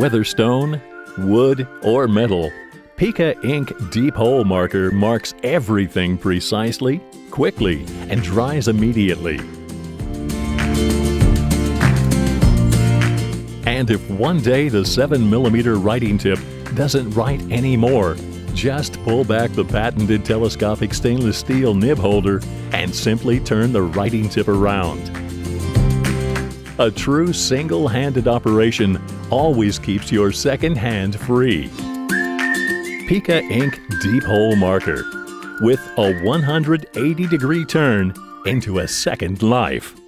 whether stone, wood, or metal, Pica-Ink Deep Hole Marker marks everything precisely, quickly, and dries immediately. And if one day the 7mm writing tip doesn't write anymore, just pull back the patented telescopic stainless steel nib holder and simply turn the writing tip around. A true single-handed operation always keeps your second hand free. Pica-Ink Deep Hole Marker, with a 180-degree turn into a second life.